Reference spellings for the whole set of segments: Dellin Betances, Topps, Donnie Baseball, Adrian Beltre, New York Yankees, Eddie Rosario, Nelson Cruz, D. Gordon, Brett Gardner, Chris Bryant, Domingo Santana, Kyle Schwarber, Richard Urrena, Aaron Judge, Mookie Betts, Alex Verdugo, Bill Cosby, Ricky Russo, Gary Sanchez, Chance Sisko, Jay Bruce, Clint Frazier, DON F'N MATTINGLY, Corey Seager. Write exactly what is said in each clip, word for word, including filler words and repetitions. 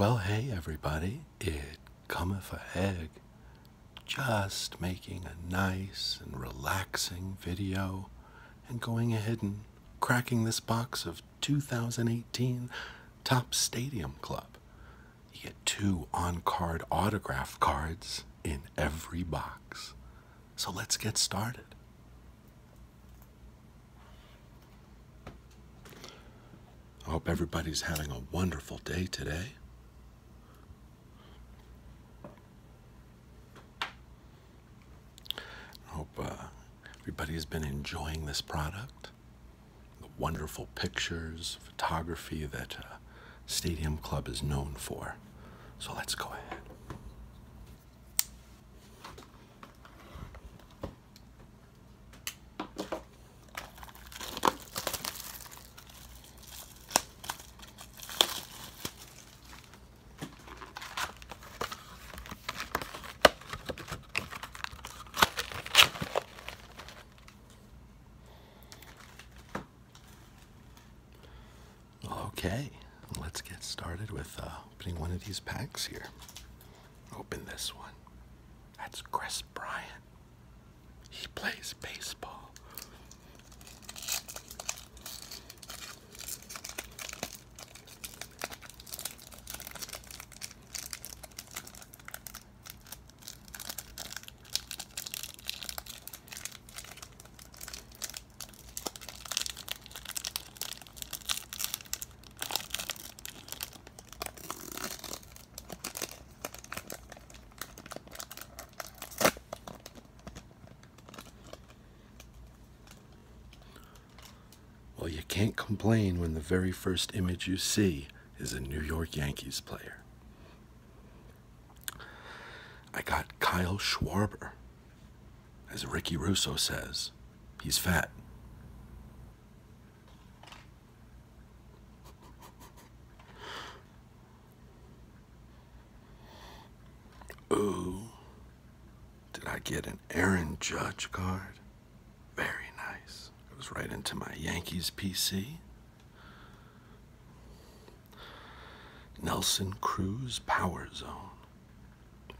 Well, hey everybody, it cometh a egg. Just making a nice and relaxing video and going ahead and cracking this box of two thousand eighteen Top Stadium Club. You get two on-card autograph cards in every box. So let's get started. I hope everybody's having a wonderful day today. I hope uh, everybody's been enjoying this product. The wonderful pictures, photography that uh, Stadium Club is known for. So let's go ahead. Okay, let's get started with uh, opening one of these packs here. Open this one. That's Chris Bryant. He plays baseball. Well, you can't complain when the very first image you see is a New York Yankees player. I got Kyle Schwarber. As Ricky Russo says, he's fat. Ooh, did I get an Aaron Judge card? Very nice. Goes right into my Yankees P C. Nelson Cruz Power Zone.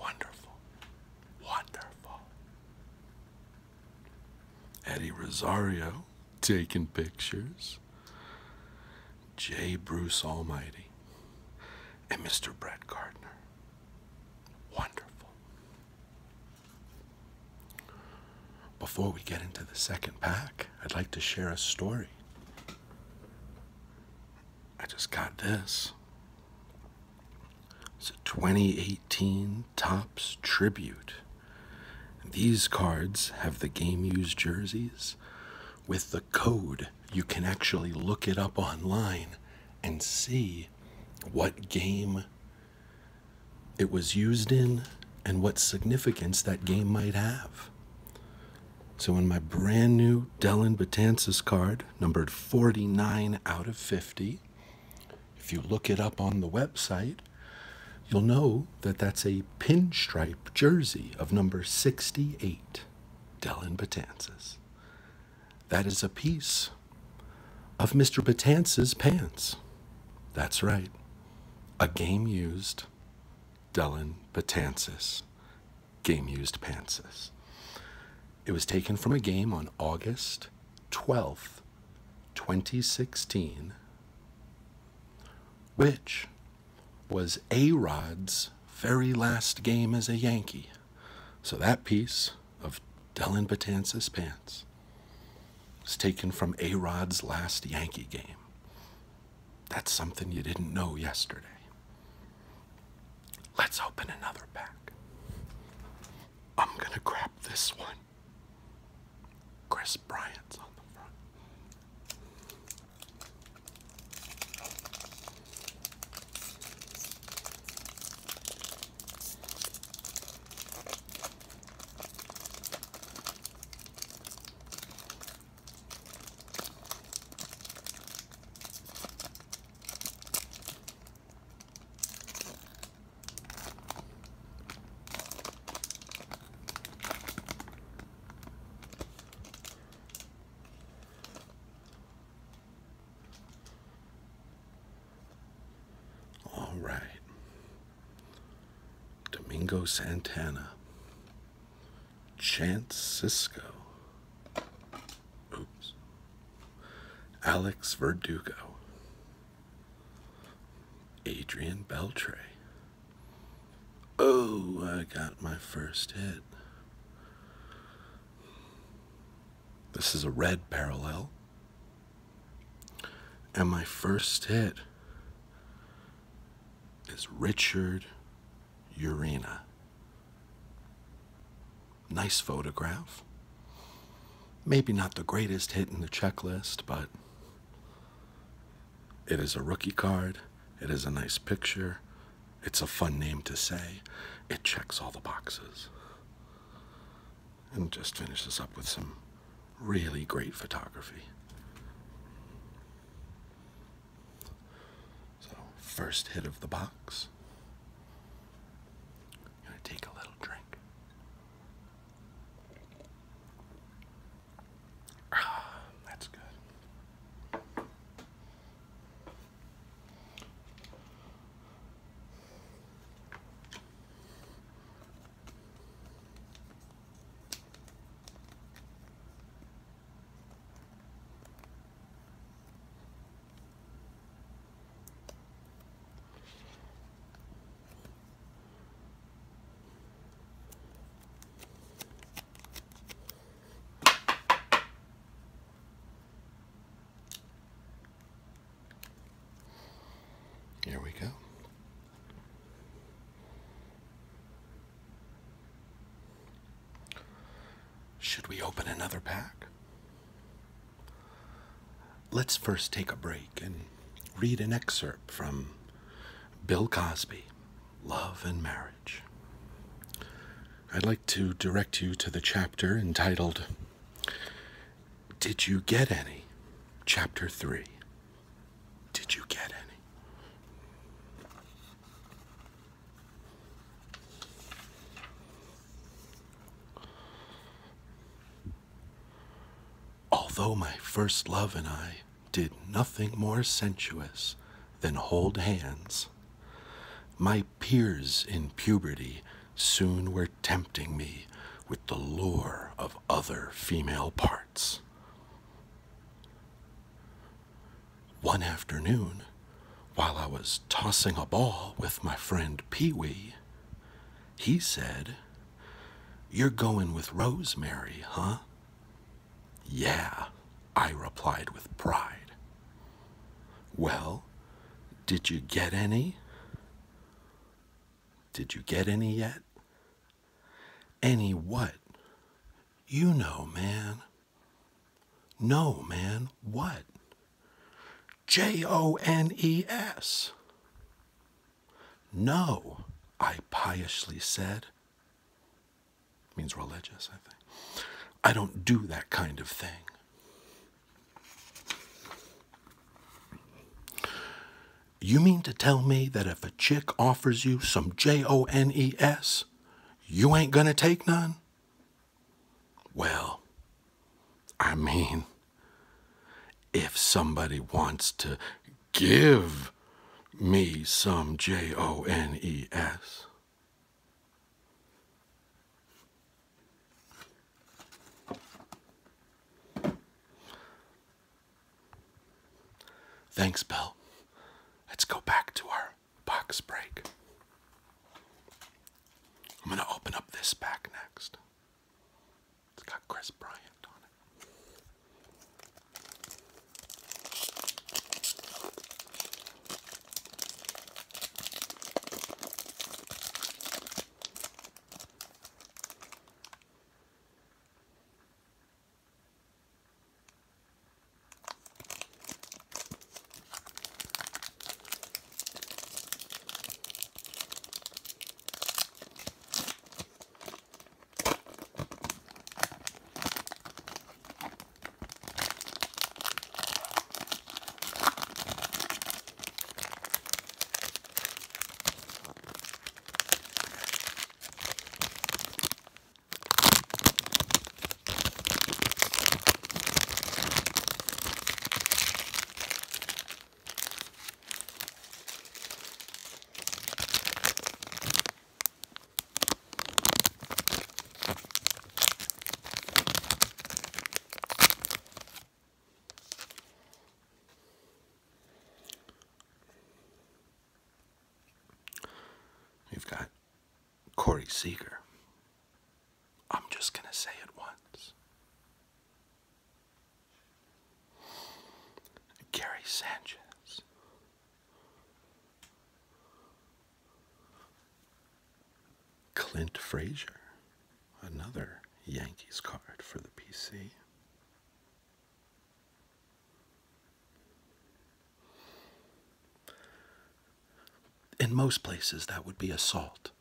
Wonderful. Wonderful. Eddie Rosario taking pictures. Jay Bruce Almighty. And Mister Brett Gardner. Wonderful. Before we get into the second pack, I'd like to share a story. I just got this. It's a twenty eighteen Topps Tribute. These cards have the game used jerseys with the code. You can actually look it up online and see what game it was used in and what significance that game might have. So in my brand new Dellin Betances card, numbered forty-nine out of fifty, if you look it up on the website, you'll know that that's a pinstripe jersey of number sixty-eight, Dellin Betances. That is a piece of Mister Betances' pants. That's right, a game-used Dellin Betances, game-used pantses. It was taken from a game on August twelfth, twenty sixteen, which was A-Rod's very last game as a Yankee. So that piece of Dellin Betances pants was taken from A-Rod's last Yankee game. That's something you didn't know yesterday. Let's open another pack. I'm gonna grab this one. Chris Bryant's on the front. Right. Domingo Santana, Chance Sisko, oops, Alex Verdugo, Adrian Beltre. Oh, I got my first hit. This is a red parallel. And my first hit is Richard Urrena. Nice photograph. Maybe not the greatest hit in the checklist, but it is a rookie card. It is a nice picture. It's a fun name to say. It checks all the boxes. And just finishes up with some really great photography. First hit of the box. I'm gonna take a little drink. Ah, that's good. Here we go. Should we open another pack? Let's first take a break and read an excerpt from Bill Cosby, Love and Marriage. I'd like to direct you to the chapter entitled, Did You Get Any? Chapter three. Did you get any? Although my first love and I did nothing more sensuous than hold hands, my peers in puberty soon were tempting me with the lure of other female parts. One afternoon, while I was tossing a ball with my friend Pee-wee, he said, "You're going with Rosemary, huh?" "Yeah," I replied with pride. "Well, did you get any? Did you get any yet?" "Any what?" "You know, man." "No, man, what?" "J O N E S. "No," I piously said. Means religious, I think. I don't do that kind of thing. "You mean to tell me that if a chick offers you some J O N E S, you ain't gonna take none?" "Well, I mean, if somebody wants to give me some J O N E S. Thanks, Bill. Let's go back to our box break. I'm going to open up this pack next. It's got Chris Bryant on Corey Seager. I'm just going to say it once. Gary Sanchez. Clint Frazier, another Yankees card for the P C. In most places, that would be assault.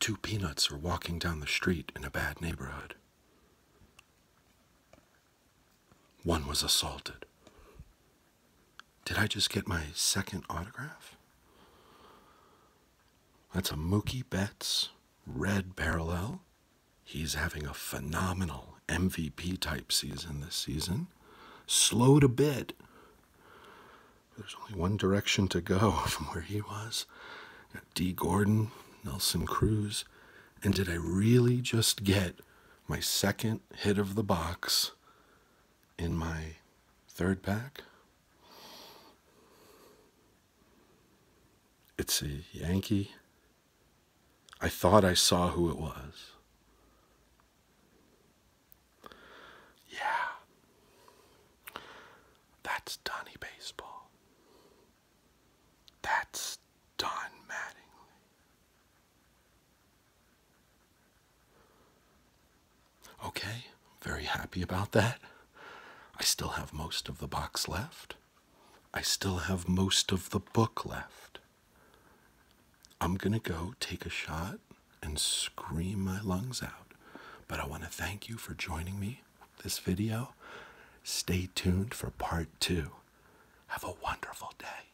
Two peanuts are walking down the street in a bad neighborhood. One was assaulted. Did I just get my second autograph? That's a Mookie Betts red parallel. He's having a phenomenal M V P type season this season. Slowed a bit. There's only one direction to go from where he was. D. Gordon, Nelson Cruz. And did I really just get my second hit of the box in my third pack? It's a Yankee. I thought I saw who it was. Yeah. That's Donnie Baseball. That's Don Mattingly. Okay, very happy about that. I still have most of the box left. I still have most of the book left. I'm going to go take a shot and scream my lungs out. But I want to thank you for joining me this video. Stay tuned for part two. Have a wonderful day.